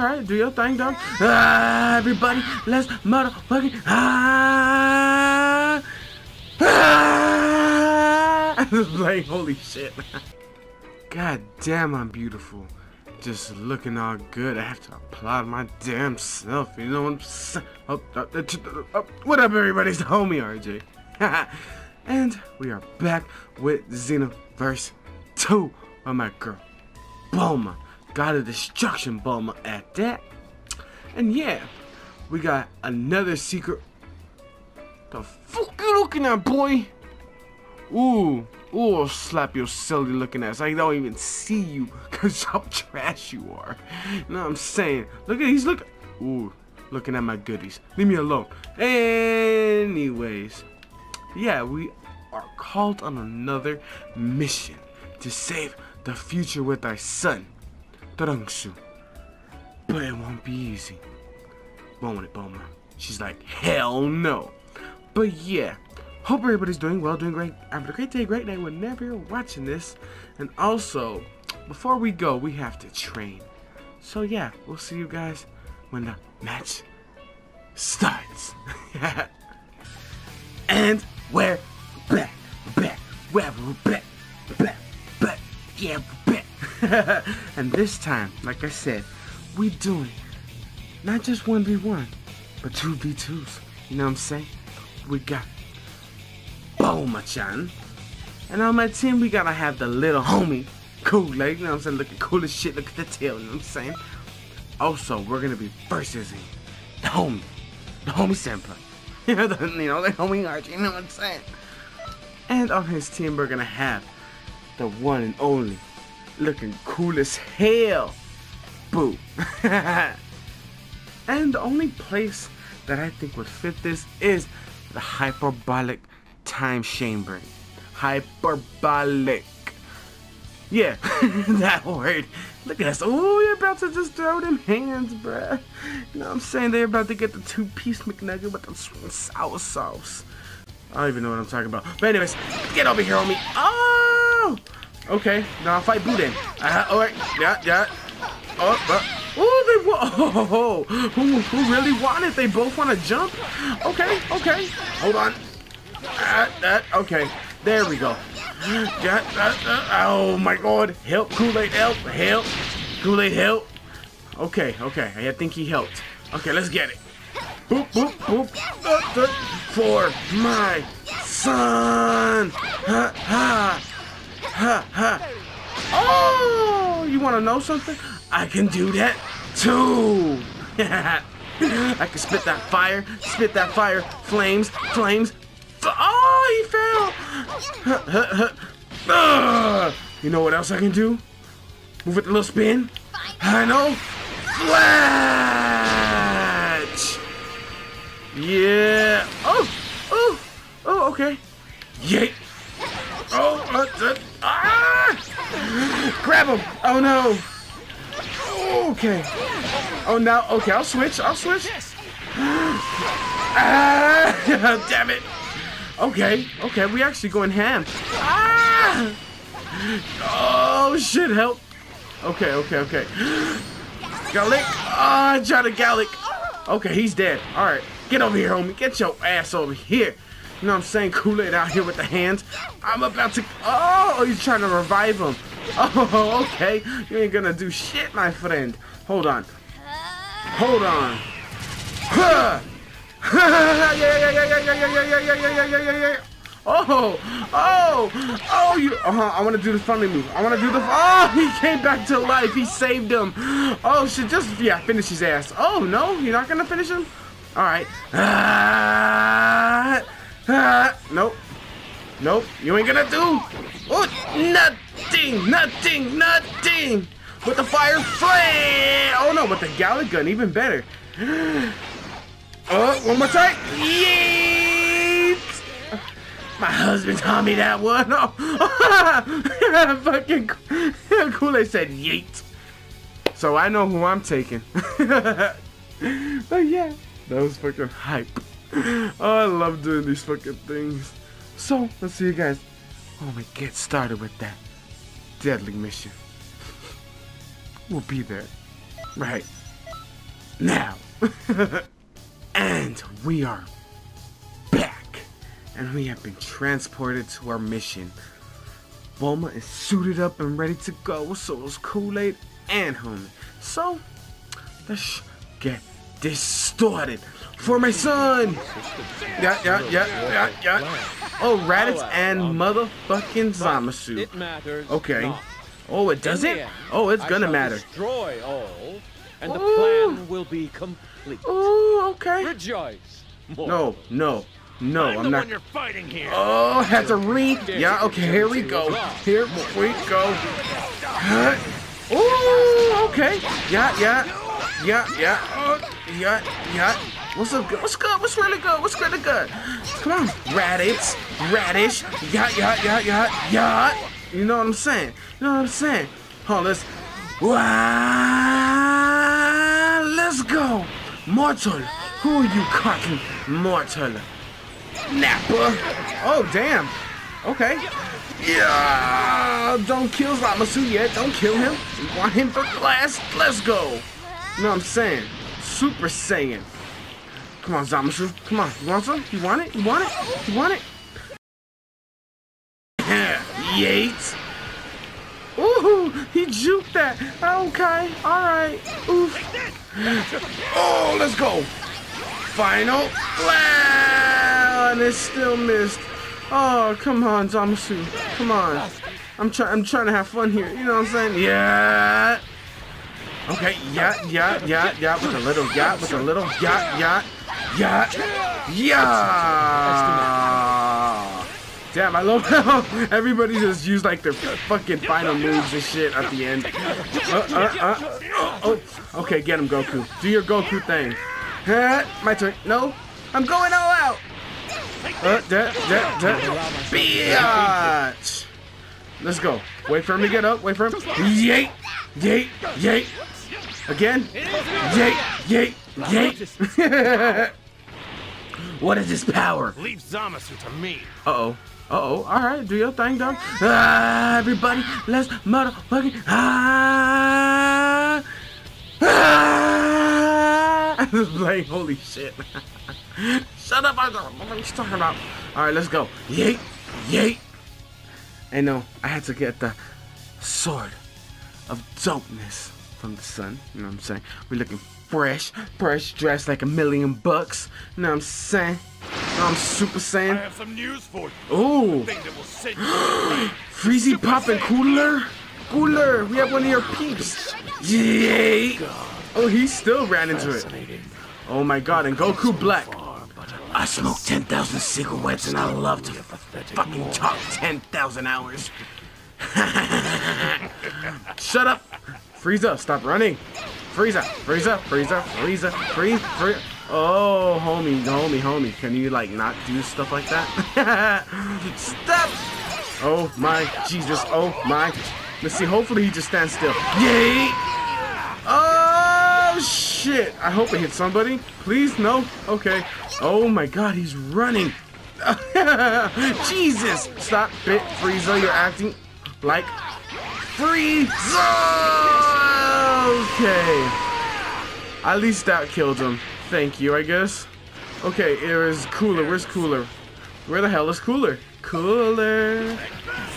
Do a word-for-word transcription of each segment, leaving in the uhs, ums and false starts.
Alright, do your thing, dog. Ah, everybody, let's motherfucking ah, ah. Like, holy shit. God damn, I'm beautiful. Just looking all good. I have to applaud my damn self, you know what I'm saying? Oh, oh, oh, oh, what up, everybody? It's the homie, R J. And we are back with Xenoverse two with my girl, Bulma. God of Destruction Bulma at that. And yeah, we got another secret. The fuck you looking at, boy? Ooh, ooh, slap your silly looking ass. I don't even see you because how trash you are. You know what I'm saying? Look at, he's looking. Ooh, looking at my goodies. Leave me alone. Anyways, yeah, we are called on another mission to save the future with our son. But it won't be easy. Won't it, Bulma? She's like, hell no. But yeah, hope everybody's doing well, doing great. Have a great day, great night whenever you're watching this. And also, before we go, we have to train. So yeah, we'll see you guys when the match starts. And we're back, back, we're back, back, back, yeah, we're back. And this time, like I said, we doing not just one v one, but two v twos. You know what I'm saying? We got Bo Machan. And on my team, we gotta have the little homie, Kool-Aid. You know what I'm saying? Looking cool as shit. Look at the tail. You know what I'm saying? Also, we're gonna be versusing the homie. The homie Sampa. You know, the, you know, the homie Archie. You know what I'm saying? And on his team, we're gonna have the one and only, looking cool as hell, boo. And the only place that I think would fit this is the hyperbolic time chamber. Hyperbolic. Yeah, that word. Look at us. Oh, you're about to just throw them hands, bruh. You know what I'm saying? They're about to get the two-piece McNugget with the sweet and sour sauce. I don't even know what I'm talking about. But anyways, get over here on me. Oh! Okay, now I'll fight Boo then. Uh, Alright, yeah, yeah. Oh, uh, ooh, they wa oh, who, who really wanted? They both want to jump? Okay, okay. Hold on. Uh, uh, okay, there we go. Yeah, uh, uh, oh my god. Help, Kool-Aid, help, help. Kool-Aid, help. Okay, okay, I think he helped. Okay, let's get it. Boop, boop, boop. Uh, uh, for my son. Ha, ha. Ha ha! Oh, you want to know something? I can do that too. I can spit that fire, spit that fire, flames, flames. Oh, he fell. uh, you know what else I can do? Move it a little spin. I know. Flash. Yeah. Oh, oh, oh. Okay. Yay. Oh, uh, uh, ah! Grab him! Oh no! Okay. Oh no. Okay, I'll switch. I'll switch. Ah! Damn it! Okay. Okay, we actually going ham. Ah! Oh shit! Help! Okay. Okay. Okay. Galick! Ah! Oh, try to Galick. Okay, he's dead. All right, get over here, homie. Get your ass over here. You know what I'm saying? Kool-Aid out here with the hands. I'm about to... Oh, he's trying to revive him. Oh, okay. You ain't gonna do shit, my friend. Hold on. Hold on. Oh, oh, oh, you... Uh-huh, I want to do the funny move. I want to do the... Oh, he came back to life. He saved him. Oh, shit, just... Yeah, finish his ass. Oh, no? You're not gonna finish him? All right. Ah... Ah, nope. Nope. You ain't gonna do oh, nothing, nothing, nothing. With the fire flame. Oh no, with the Galick gun, even better. Oh, one more time. Yeet. My husband taught me that one. Oh. Fucking Kool-Aid said yeet. So I know who I'm taking. But yeah, that was fucking hype. Oh, I love doing these fucking things. So, let's see you guys when we get started with that deadly mission. We'll be there. Right. now. And we are back, and we have been transported to our mission. Bulma is suited up and ready to go, so is Kool-Aid and Homie. So, let's get this started for my son! Yeah, yeah, yeah, yeah, yeah. Oh, Raditz and motherfucking Zamasu. Okay. Oh, it doesn't? Oh, it's gonna matter. Destroy all, and the plan will be complete. Oh, okay. Rejoice. No, no. No, I'm, I'm the not. One you're fighting here. Oh, has a read. Yeah, okay, here we go. Here we go. Ooh, okay. Yeah, yeah, yeah, yeah. Oh, yeah, yeah. What's up? What's good? What's really good? What's really good? Come on, Raditz, Radish. Yeah, yeah, yeah, yeah, yeah. You know what I'm saying? You know what I'm saying? Hold on, let's. Wow, let's go, mortal. Who are you cocking, mortal? Nappa. Oh, damn. Okay. Yeah. Don't kill Zamasu yet. Don't kill him. We want him for class. Let's go. You know what I'm saying? Super Saiyan. Come on, Zamasu. Come on. You want some? You want it? You want it? You want it? Yeet. Ooh, he juked that. Okay. All right. Oof. Oh, let's go. Final. Wow, and it's still missed. Oh, come on, Zamasu. Come on. I'm trying. I'm trying to have fun here. You know what I'm saying? Yeah. Okay. Yeah. Yeah. Yeah. Yeah. With a little yacht. With a little yacht. Yacht. Yacht. Yeah. Damn, I love how everybody just used like their fucking final moves and shit at the end. Uh, uh, uh, oh. Okay, get him, Goku. Do your Goku thing. My turn. No, I'm going all out. Uh, da, da, da. Biatch. Let's go. Wait for him to get up. Wait for him. Yay! Yay! Yay! Again. Yay! Yay! Yay! What is this power? Leave Zamasu to me. Uh oh. Uh oh. All right. Do your thing, dog. Ah, everybody, let's motherfucking ah. Like, holy shit. Shut up, I don't know what you talking about. Alright, let's go. Yeet, yeet. And no, I had to get the sword of dopeness from the sun. You know what I'm saying? We're looking fresh, fresh, dressed like a million bucks. You know what I'm saying? I'm Super Saiyan. I have some news for you. Ooh. Freezy popping Cooler. Cooler, we have one of your peeps. Yeet. Oh, he still ran into it. Oh my god, and Goku Black. I smoked ten thousand cigarettes and I love to fucking talk ten thousand hours. Shut up. Frieza, stop running. Frieza, Frieza, Frieza, Frieza, Frieza, Frieza. Oh, homie, homie, homie. Can you, like, not do stuff like that? Stop. Oh my Jesus. Oh my. Let's see. Hopefully he just stands still. Yay. Oh. Shit, I hope it hit somebody. Please, no. Okay. Oh my god, he's running. Jesus. Stop it, Frieza. You're acting like Frieza. Okay. At least that killed him. Thank you, I guess. Okay, it is Cooler. Where's Cooler? Where the hell is Cooler? Cooler.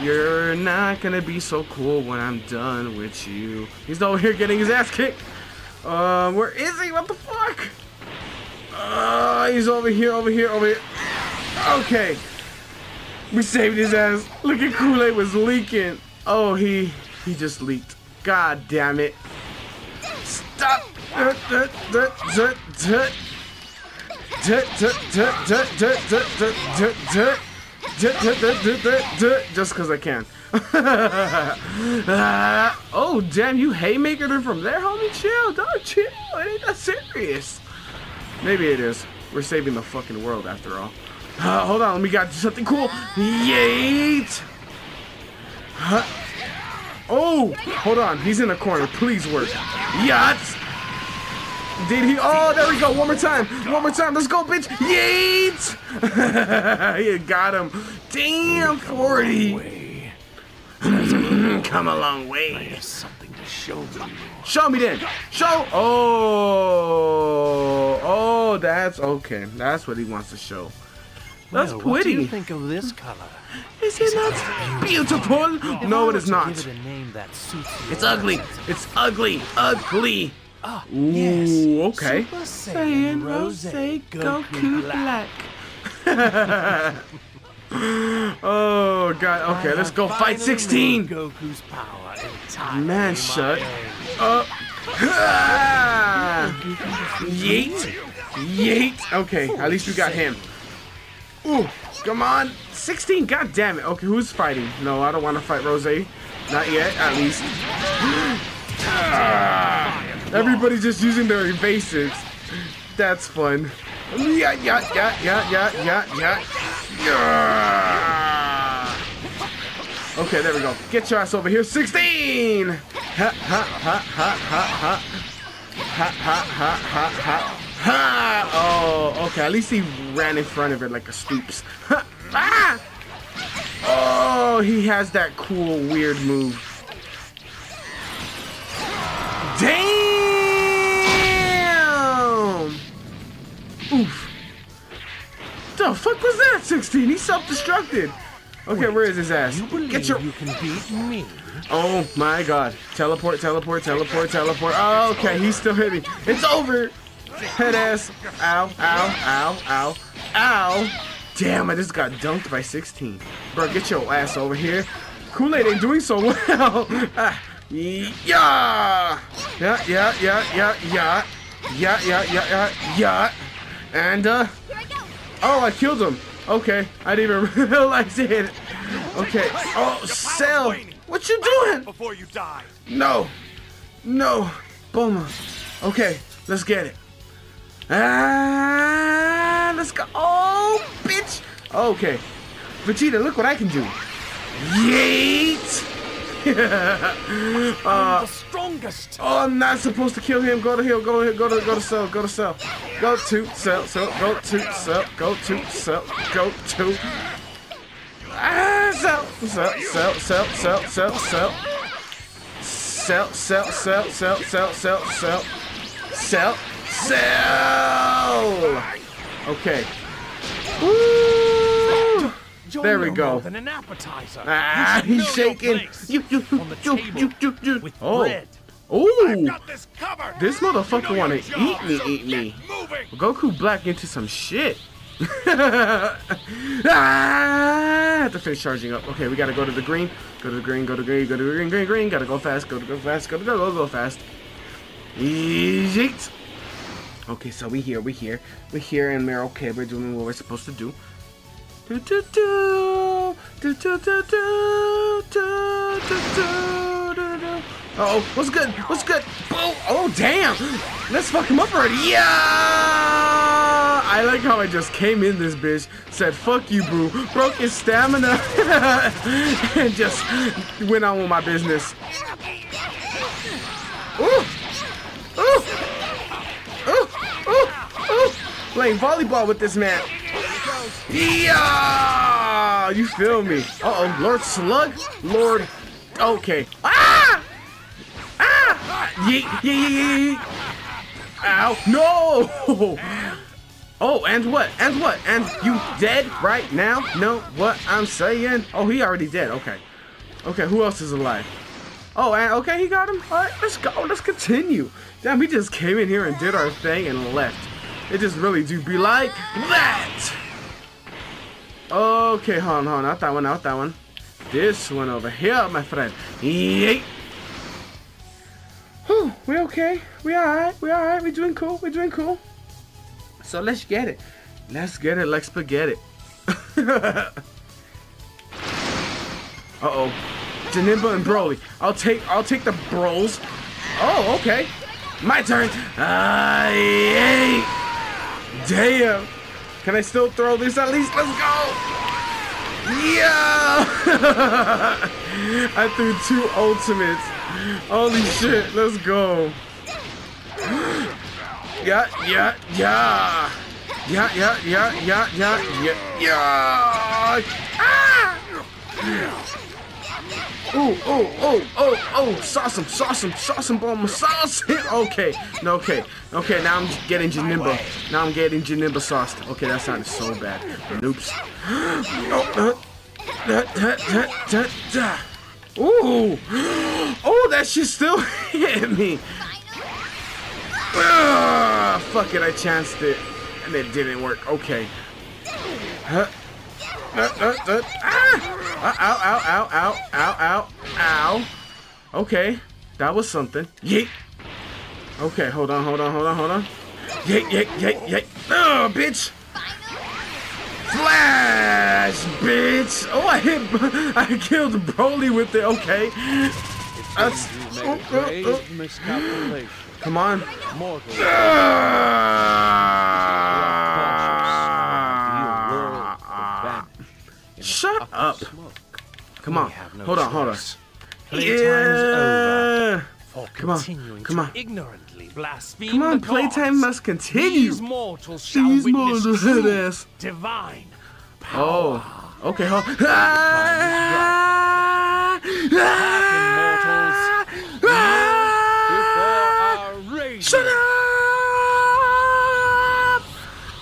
You're not gonna be so cool when I'm done with you. He's over here getting his ass kicked. Uh, where is he? What the fuck? Uh, he's over here, over here, over here. Okay. We saved his ass. Look at Kool-Aid was leaking. Oh, he, he just leaked. God damn it. Stop. Just because I can. uh, oh damn, you haymakered her from there, homie. Chill, dog, chill. It ain't that serious. Maybe it is. We're saving the fucking world after all. Uh, hold on, let me got something cool. Yeet. Huh. Oh, hold on. He's in the corner. Please work. Yachts. Did he? Oh, there we go. One more time. One more time. Let's go, bitch. Yeet. You got him. Damn, forty. Come a long way. I have something to show you. Show me then. Show. Oh. that's okay. That's what he wants to show. That's well, pretty. What do you think of this color? Is it not beautiful? beautiful? No, it is not. Give it a name that suits you. It's ugly. It's ugly. Ugly. Oh, yes. Ooh, okay. Super Saiyan Rose, Goku Black. Black. Oh God. Okay, let's go fight sixteen. Goku's power entirely. Man, shut up. Yeet. Yeet. Okay, at least we got him. Ooh, come on. sixteen, god damn it. Okay, who's fighting? No, I don't want to fight Rose. Not yet, at least. Ah, everybody's just using their evasives. That's fun. Yeah, yeah, yeah, yeah, yeah, yeah, yeah. Yeah. Okay, there we go. Get your ass over here. sixteen! Ha, ha, ha, ha, ha, ha, ha, ha, ha, ha. Ha! Oh, okay. At least he ran in front of it like a stoops. Ha! Ah! Oh, he has that cool, weird move. Damn! Oof. The fuck was that, sixteen? He self-destructed. Okay, wait, where is his ass? You Get your. You can beat me. Oh my God! Teleport, teleport, teleport, teleport. Oh, okay, he's still hitting. It's over. Head ass. Ow, ow, ow, ow, ow. Damn, I just got dunked by sixteen. Bro, get your ass over here. Kool-Aid ain't doing so well. Ah, yeah. Yeah, yeah, yeah, yeah, yeah. Yeah, yeah, yeah, yeah, yeah. And, uh. Oh, I killed him. Okay, I didn't even realize it. Okay. Oh, Cell. What you doing? Before you die. No. No. Bulma. Okay, let's get it. Ah, let's go. Oh, bitch. Okay. Vegeta, look what I can do. Yeet. uh, the strongest. Oh, I'm not supposed to kill him. Go to heal. Go to heal. Go to go to Cell. Go to Cell. Go to Cell. Cell. Go to Cell. Go to Cell. Go to. Ah, Cell. Cell. Cell. Cell. Cell. Cell. Cell. Cell. Cell. Cell. Cell. Cell. Cell. Cell. Cell. Cell! Okay. Woo! There we go. Ah, he's shaking. You, you, you, you, you, you. Oh. Ooh. This motherfucker wanna eat me, eat me. Goku Black into some shit. Ah, I have to finish charging up. Okay, we gotta go to the green. Go to the green, go to the green, go to the green, green, green. Gotta go fast, go to go fast, go to go, go, go fast. Easy. Okay, so we here, we here, we here, and we're okay. We're doing what we're supposed to do. Do do do do do do do do do do. Oh, what's good? What's good? Oh, oh, damn! Let's fuck him up already. Yeah! I like how I just came in this bitch, said "fuck you, boo," broke his stamina, and just went on with my business. Ooh. Ooh. Playing volleyball with this man. Yeah, you feel me? Uh oh, Lord Slug, Lord. Okay. Ah! Ah! Yeet, yeet, yeet. Ow! No! Oh, and what? And what? And you dead right now? Know what I'm saying? Oh, he already dead. Okay. Okay, who else is alive? Oh, and okay, he got him. All right, let's go. Let's continue. Damn, we just came in here and did our thing and left. It just really do be like that. Okay, hold on, hold on. Not that one, not that one. This one over here, my friend. Yeet. Whew, we okay. We alright. We alright. We doing cool. We doing cool. So let's get it. Let's get it like spaghetti. Uh-oh. Janemba and Broly. I'll take I'll take the Bros. Oh, okay. My turn. Uh, yeah. Damn! Can I still throw this at least? Let's go! Yeah! I threw two ultimates. Holy shit, let's go. Yeah, yeah, yeah. Yeah, yeah, yeah, yeah, yeah, yeah, yeah. Ah! Oh, oh, oh, oh, oh, sauce him, sauce him, sauce him, Bulma, sauce him. Okay, no, okay, okay, now I'm getting Janemba. Now I'm getting Janemba sauced. Okay, that sounded so bad. Oops. Oh, uh, da, da, da, da, da. Ooh. Oh, that shit still hit me. Ugh, fuck it, I chanced it. And it didn't work. Okay. Huh? Uh, uh, uh, ah! Ow, ow, ow, ow, ow, ow, ow. Okay, that was something. Yeet. Okay, hold on, hold on, hold on, hold on. Yeet, yeet, yeet, yeet. Oh, bitch. Flash, bitch. Oh, I hit. I killed Broly with it. Okay. That's. Oh, oh, oh. Come on. Shut up. Come on. Hold on, hold on. Yeah. Come on, come on. Come on, playtime must continue. These mortals hit us. Divine. Oh, okay. Hold on. Shut up.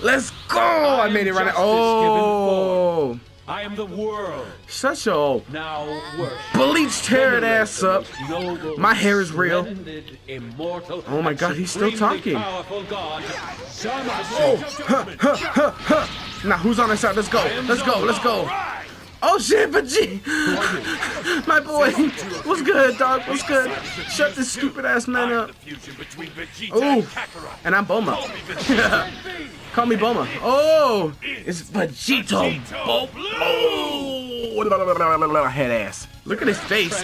Let's go. I made it right now. Oh. I am the world. Such a old now bleach tear it ass up. My hair is real. Oh my god, he's still talking. Oh, huh, huh, huh, huh. Now who's on our side? Let's go. Let's go. Let's go. Oh shit, but G. My boy. What's good, dog? What's good? Shut this stupid ass man up. Oh, and I'm Bulma. Call me Bulma. Oh, it's Vegeto. Oh, oh. Head ass. Look at his face.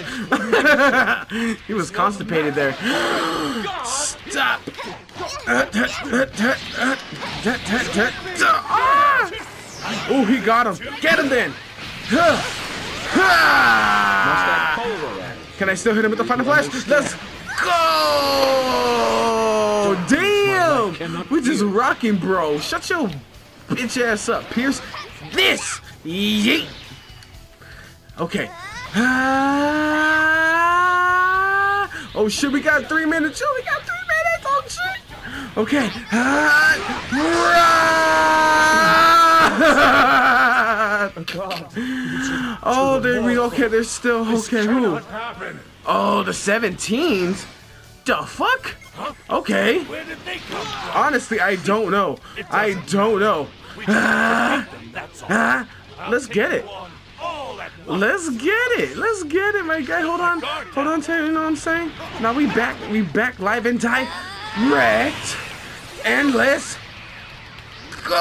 He was constipated there. Stop. Oh, he got him. Get him then. Can I still hit him with the final flash? Let's go. Damn. We're just rocking, bro. Shut your bitch ass up, Pierce. This! Yeet! Okay. Ah. Oh shit, we got three minutes. Oh, we got three minutes. Oh shit. Okay. Ah. Oh, there we go. Okay, there's still. Okay, who? Oh, the seventeens? The fuck? Okay. Honestly, I don't know. I don't know. Ah, ah, let's get it. Let's get it. Let's get it, my guy. Hold on. Hold on to you. You know what I'm saying? Now we back. We back live and direct. And let's go.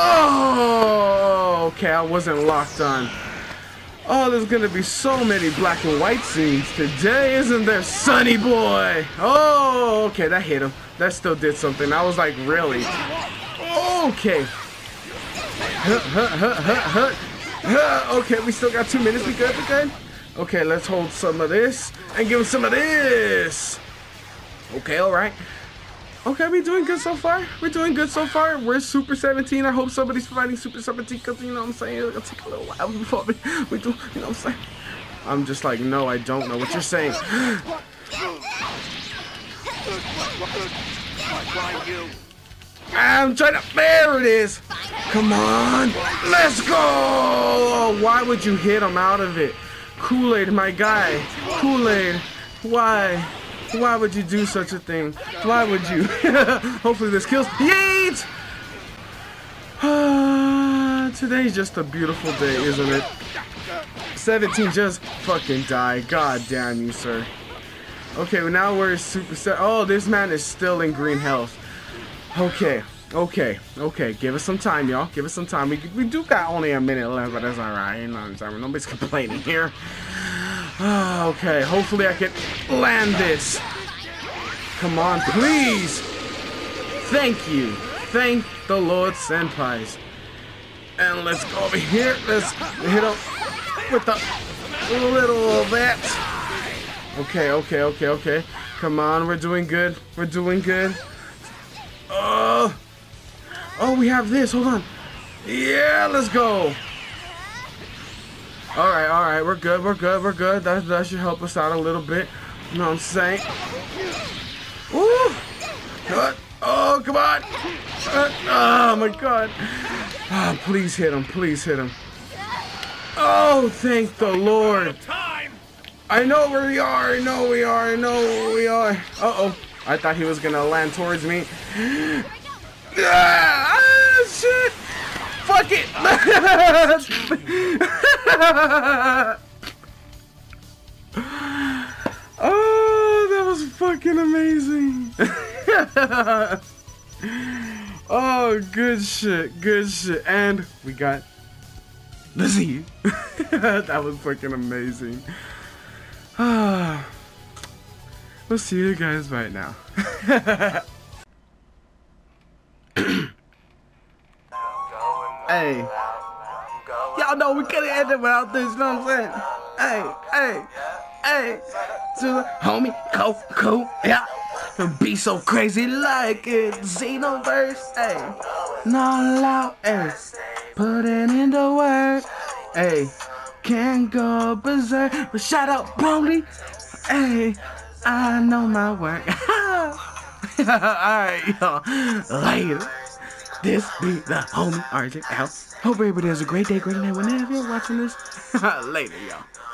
Okay, I wasn't locked on. Oh, there's gonna be so many black and white scenes today, isn't there, Sonny boy? Oh, okay, that hit him. That still did something. I was like, really? Okay. Huh, huh, huh, huh, huh, huh. Okay, we still got two minutes. We good? We good? Okay, let's hold some of this and give him some of this. Okay, all right. Okay, we're doing good so far. We're doing good so far. We're Super seventeen. I hope somebody's fighting Super seventeen because, you know what I'm saying, it'll take a little while before we, we do, you know what I'm saying. I'm just like, no, I don't know what you're saying. I'm trying to, there it is. Come on, let's go. Why would you hit him out of it? Kool-Aid, my guy. Kool-Aid, why? Why would you do such a thing? Why would you? Hopefully this kills. Yeet! Uh, today's just a beautiful day, isn't it? seventeen just fucking die. God damn you, sir. Okay, well now we're super set. Oh, this man is still in green health. Okay, okay, okay. Give us some time, y'all. Give us some time. We, we do got only a minute left, but that's alright. You know what I'm saying? Nobody's complaining here. Oh, okay, hopefully I can land this. Come on, please. Thank you. Thank the Lord Senpais. And let's go over here. Let's hit up with a little of that. Okay, okay, okay, okay. Come on, we're doing good. We're doing good. Oh, uh, oh, we have this. Hold on. Yeah, let's go. Alright, alright, we're good, we're good, we're good. That, that should help us out a little bit. You know what I'm saying? Woo! Good. Oh, come on! Oh my god. Oh, please hit him, please hit him. Oh, thank the Lord. I know where we are, I know we are, I know where we are. Uh-oh. I thought he was gonna land towards me. Ah, shit! Fuck it! Oh, that was fucking amazing. Oh, good shit, good shit. And we got the Z. That was fucking amazing. We'll see you guys right now. Hey, y'all know we couldn't end it without this, you know what I'm saying? Hey, hey, hey, to the homie, Go, Go, yeah, be so crazy like it, Xenoverse, hey, not allowed, hey, putting in the work, hey, can't go berserk, but shout out Broly, hey, I know my work. Alright, y'all, later. This be the homie R J out. Hope everybody has a great day, great night, whenever you're watching this. Later, y'all.